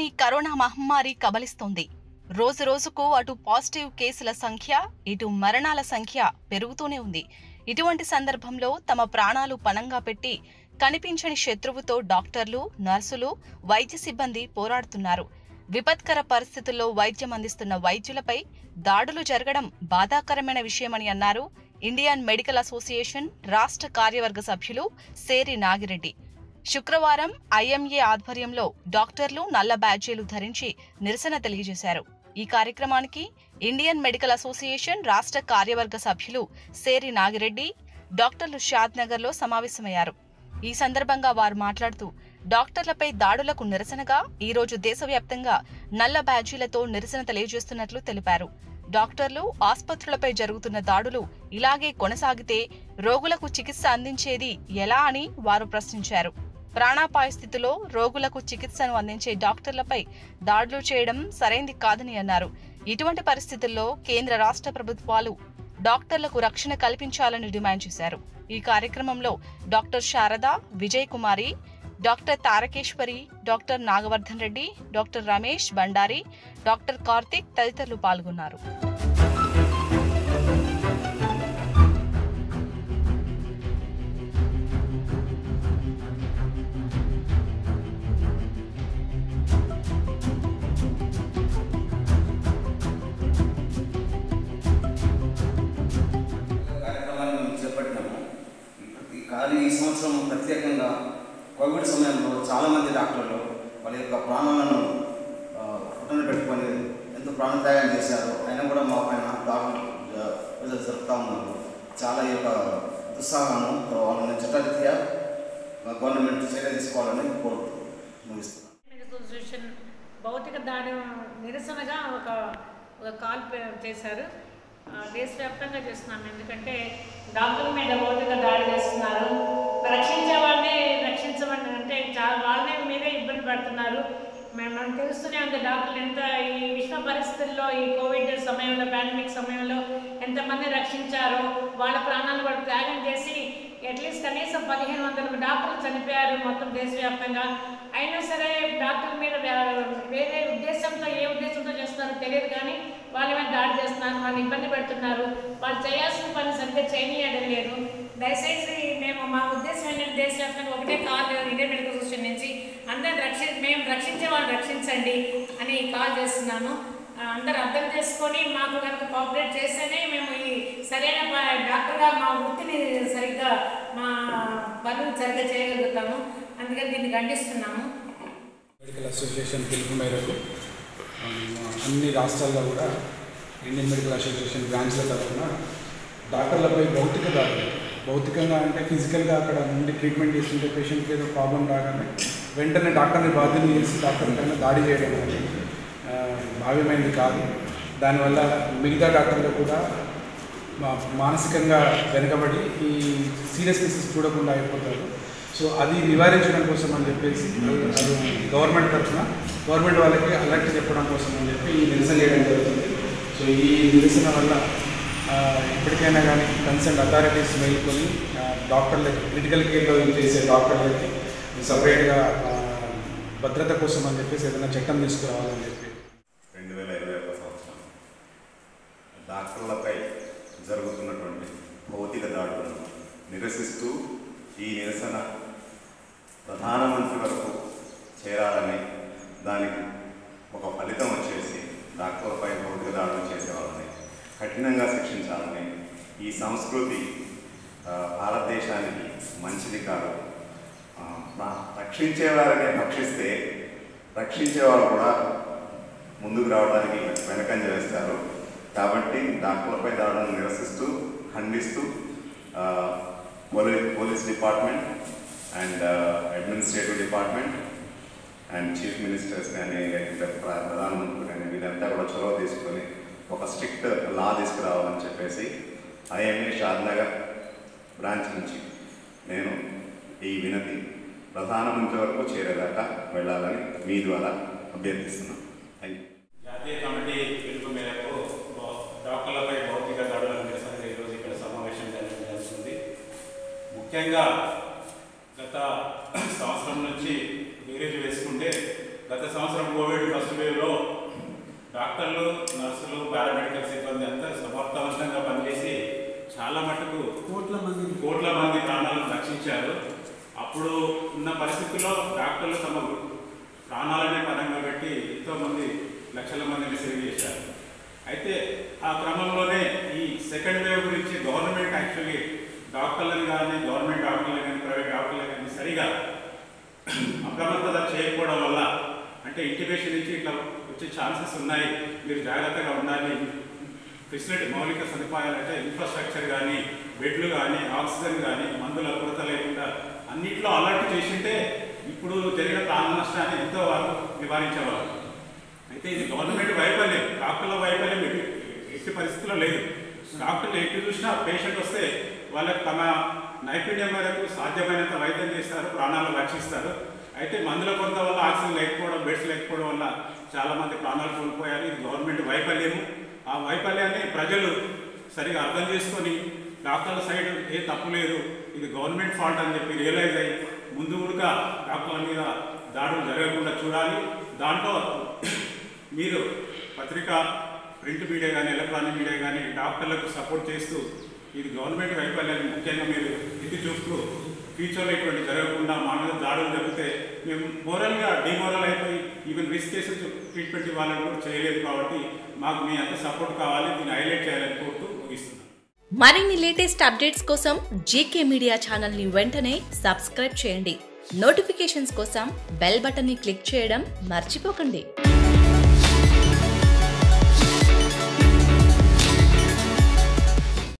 దేశాన్ని కరోనా మహమ్మారి కబలిస్తోంది. రోజు రోజుకు అటు పాజిటివ్ కేసుల సంఖ్య ఇటు మరణాల సంఖ్య పెరుగుతూనే ఉంది. ఇటువంటి సందర్భంలో తమ ప్రాణాలు పణంగా పెట్టి కనిపించని శత్రువుతో డాక్టర్లు, నర్సులు, వైద్య సిబ్బంది పోరాడుతున్నారు. విపత్కర పరిస్థితుల్లో వైద్యం అందిస్తున్న వైద్యులపై దాడులు జరగడం బాధాకరమైన విషయమని అన్నారు ఇండియన్ మెడికల్ అసోసియేషన్ రాష్ట్ర కార్యవర్గ సభ్యులు సేరి నాగిరెడ్డి. శుక్రవారం ఐఎంఏ ఆధ్వర్యంలో డాక్టర్లు నల్ల బ్యాడ్జీలు ధరించి నిరసన తెలియజేశారు. ఈ కార్యక్రమానికి ఇండియన్ మెడికల్ అసోసియేషన్ రాష్ట్ర కార్యవర్గ సభ్యులు సేరి నాగిరెడ్డి, డాక్టర్లు షాద్నగర్లో సమావేశమయ్యారు. ఈ సందర్భంగా వారు మాట్లాడుతూ, డాక్టర్లపై దాడులకు నిరసనగా ఈరోజు దేశవ్యాప్తంగా నల్ల బ్యాడ్జీలతో నిరసన తెలియజేస్తున్నట్లు తెలిపారు. డాక్టర్లు, ఆసుపత్రులపై జరుగుతున్న దాడులు ఇలాగే కొనసాగితే రోగులకు చికిత్స అందించేది ఎలా అని వారు ప్రశ్నించారు. ప్రాణాపాయ స్థితిలో రోగులకు చికిత్సను అందించే డాక్టర్లపై దాడులు చేయడం సరైంది కాదని అన్నారు. ఇటువంటి పరిస్థితుల్లో కేంద్ర రాష్ట్ర ప్రభుత్వాలు డాక్టర్లకు రక్షణ కల్పించాలని డిమాండ్ చేశారు. ఈ కార్యక్రమంలో doctor Sharada, Vijay Kumari, doctor Tarakeshwari, doctor Nagavardhan Reddy, doctor Ramesh Bandari, doctor Karthik తదితరులు పాల్గొన్నారు. ప్రత్యేకంగా కోవిడ్ సమయంలో చాలామంది డాక్టర్లు వాళ్ళ యొక్క ప్రాణాలను పుట్టన పెట్టుకొని ఎంతో ప్రాణత్యాగం చేశారు. అయినా కూడా మా పైన దాడులు జరుపుతూ ఉన్నారు. చాలా ఈ యొక్క ఉత్సాహము వాళ్ళని చట్టరీత్యా గవర్నమెంట్ చర్య తీసుకోవాలని కోరుతున్నాను. ముగిస్తున్నాను. అసోసియేషన్ భౌతిక దాడి నిరసనగా ఒక కాల్ చేశారు. దేశవ్యాప్తంగా చేస్తున్నాం. ఎందుకంటే డాక్టర్ల మీద భౌతిక దాడి చేస్తున్నారు. రక్షించే వాళ్ళని రక్షించమని అంటే చాలా వాళ్ళనే మీరే ఇబ్బంది పడుతున్నారు. మనం తెలుస్తూనే ఉంది డాక్టర్లు ఎంత ఈ విశ్వ పరిస్థితుల్లో, ఈ కోవిడ్ సమయంలో, పాండమిక్ సమయంలో ఎంతమంది రక్షించారో, వాళ్ళ ప్రాణాలు కూడా త్యాగం చేసి అట్లీస్ట్ కనీసం 1500 డాక్టర్లు చనిపోయారు మొత్తం దేశవ్యాప్తంగా. అయినా సరే డాక్టర్ల మీద వేరే ఉద్దేశంతో, ఏ ఉద్దేశంతో చేస్తున్నారో తెలియదు కానీ వాళ్ళ మీద దాడి చేస్తున్నారు, వాళ్ళు ఇబ్బంది పెడుతున్నారు, వాళ్ళు చేయాల్సిన పని సరిగ్గా చేయనీయడం లేదు. దయచేసి మేము మా ఉద్దేశం ఏంటంటే దేశవ్యాప్తంగా ఒకటే కాల్ ఇండియన్ మెడికల్ అసోసియేషన్ నుంచి అందరిని మేము రక్షించే వాళ్ళు రక్షించండి అని కాల్ చేస్తున్నాను. అందరూ అర్థం చేసుకొని మాకు కనుక కోఆపరేట్ చేస్తేనే మేము ఈ సరైన డాక్టర్గా మా వృత్తిని సరిగ్గా మా పనులు సరిగ్గా చేయగలుగుతాము. అందుకని దీన్ని ఖండిస్తున్నాము. మెడికల్ అసోసియేషన్ పిలుపు మేరకు అన్ని రాష్ట్రాల్లో కూడా ఇండియన్ మెడికల్ అసోసియేషన్ బ్రాంచ్ల తరఫున డాక్టర్లపై భౌతిక దాడులు, భౌతికంగా అంటే ఫిజికల్గా అక్కడ నుండి ట్రీట్మెంట్ చేస్తుంటే పేషెంట్కి ఏదో ప్రాబ్లం రాగానే వెంటనే డాక్టర్ని బాధ్యత చేసి డాక్టర్లపైన దాడి చేయడం అనేది భావ్యమైంది కాదు. దానివల్ల మిగతా డాక్టర్లు కూడా మానసికంగా వెనుకబడి ఈ సీరియస్ కేసెస్ చూడకుండా అయిపోతారు. సో అది నివారించడం కోసం అని చెప్పేసి గవర్నమెంట్ తరఫున గవర్నమెంట్ వాళ్ళకి అలర్ట్ చెప్పడం కోసం అని చెప్పి ఈ నిరసన చేయడం జరుగుతుంది. సో ఈ నిరసన వల్ల ఎప్పటికైనా కానీ కన్సర్న్ అథారిటీస్ మేలుకొని డాక్టర్లకి, క్రిటికల్ కేర్లో చేసే డాక్టర్లకి సపరేట్గా భద్రత కోసం అని చెప్పేసి ఏదైనా చట్టం తీసుకురావాలని చెప్పి 2021 సంవత్సరం డాక్టర్లపై జరుగుతున్నటువంటి భౌతిక దాడులను నిరసిస్తూ ఈ నిరసన ప్రధానమంత్రి వరకు చేరాలని, దానికి ఒక ఫలితం వచ్చేసి డాక్టర్లపై భౌతిక దాడులు చేసేవాళ్ళని కఠినంగా శిక్షించాలని. ఈ సంస్కృతి భారతదేశానికి మంచిది కాదు. రక్షించేవారని రక్షిస్తే రక్షించేవారు కూడా ముందుకు రావడానికి వెనకంజ వేస్తారు. కాబట్టి డాక్టర్లపై దాడులను నిరసిస్తూ, ఖండిస్తూ police department and administrative department and chief ministers కానీ, ప్రధానమంత్రి కానీ వీళ్ళంతా కూడా చొరవ తీసుకొని ఒక స్ట్రిక్ట్ లా తీసుకురావాలని చెప్పేసి ఐఎంఏ షాద్నగర్ బ్రాంచ్ నుంచి నేను ఈ వినతి ప్రధానమంత్రి వరకు చేరేదాకా వెళ్ళాలని మీ ద్వారా అభ్యర్థిస్తున్నాను. Thank you. జాతీయ కమిటీ పిలుపు మేరకు డాక్టర్లపై భౌతిక దాడుల నిరసన ఈరోజు ఇక్కడ సమావేశం జరుగుతుంది. ముఖ్యంగా గత సంవత్సరం నుంచి వేరేజ్ వేసుకుంటే గత సంవత్సరం కోవిడ్ డాక్టర్లు నర్సులు పారామెడికల్ సిబ్బంది అంతా సమర్థవంతంగా పనిచేసి చాలా మటుకు కోట్ల మంది ప్రాణాలను రక్షించారు. అప్పుడు ఉన్న పరిస్థితుల్లో డాక్టర్లు తమ ప్రాణాలనే పరంగా పెట్టి ఎంతోమంది లక్షల మందిని సేవ చేశారు. అయితే ఆ క్రమంలోనే ఈ సెకండ్ వేవ్ గురించి గవర్నమెంట్ యాక్చువల్లీ డాక్టర్లను కానీ గవర్నమెంట్ డాక్టర్లు కానీ ప్రైవేట్ డాక్టర్లు కానీ సరిగా అప్రమత్తత చేయకపోవడం వల్ల అంటే ఇంటిమేషన్ నుంచి ఇట్లా వచ్చే ఛాన్సెస్ ఉన్నాయి, మీరు జాగ్రత్తగా ఉండాలి, ఫెసిలిటీ మౌలిక సదుపాయాలు అంటే ఇన్ఫ్రాస్ట్రక్చర్ కానీ బెడ్లు కానీ ఆక్సిజన్ కానీ మందుల కొరత లేకుండా అన్నింటిలో అలర్ట్ చేసింటే ఇప్పుడు జరిగిన ప్రాణ నష్టాన్ని ఎంతో వారు నివారించేవారు. అయితే ఇది గవర్నమెంట్ వైఫల్యం, డాక్టర్ల వైఫల్యం ఎట్టి పరిస్థితుల్లో లేదు. డాక్టర్లు ఎట్టి చూసినా పేషెంట్ వస్తే వాళ్ళకి తమ నైపుణ్యం మేరకు సాధ్యమైనంత వైద్యం చేస్తారు, ప్రాణాలను రక్షిస్తారు. అయితే మందుల కొరత వల్ల ఆక్సిజన్ లేకపోవడం, బెడ్స్ లేకపోవడం వల్ల చాలామంది ప్రాణాలు కోల్పోయారు. ఇది గవర్నమెంట్ వైఫల్యము. ఆ వైఫల్యాన్ని ప్రజలు సరిగా అర్థం చేసుకొని డాక్టర్ల సైడ్ ఏ తప్పు లేదు, ఇది గవర్నమెంట్ ఫాల్ట్ అని చెప్పి రియలైజ్ అయ్యి ముందు కూడా డాక్టర్ల మీద దాడులు జరగకుండా చూడాలి. దాంట్లో మీరు పత్రిక, ప్రింట్ మీడియా కానీ ఎలక్ట్రానిక్ మీడియా కానీ డాక్టర్లకు సపోర్ట్ చేస్తూ ఇది గవర్నమెంట్ వైఫల్యాన్ని ముఖ్యంగా మీరు ఇది చూస్తూ ఫ్యూచర్లో ఇటువంటి జరగకుండా మా మీద దాడులు జరిగితే మేము మోరల్గా డిమోరల్ అయిపోయి ఈవెన్ రిస్క్ కేసెస్ ట్రీట్మెంట్ ఇవ్వాలని కూడా చేయలేదు. కాబట్టి మాకు మీ అంత సపోర్ట్ కావాలి, దీన్ని హైలైట్ చేయాలని కోరుతూ ముగిస్తున్నాను. మరిన్ని లేటెస్ట్ అప్డేట్స్ కోసం జీకే మీడియా ఛానల్ ని వెంటనే సబ్స్క్రైబ్ చేయండి. నోటిఫికేషన్స్ కోసం బెల్ బటన్ ని క్లిక్ చేయడం మర్చిపోకండి.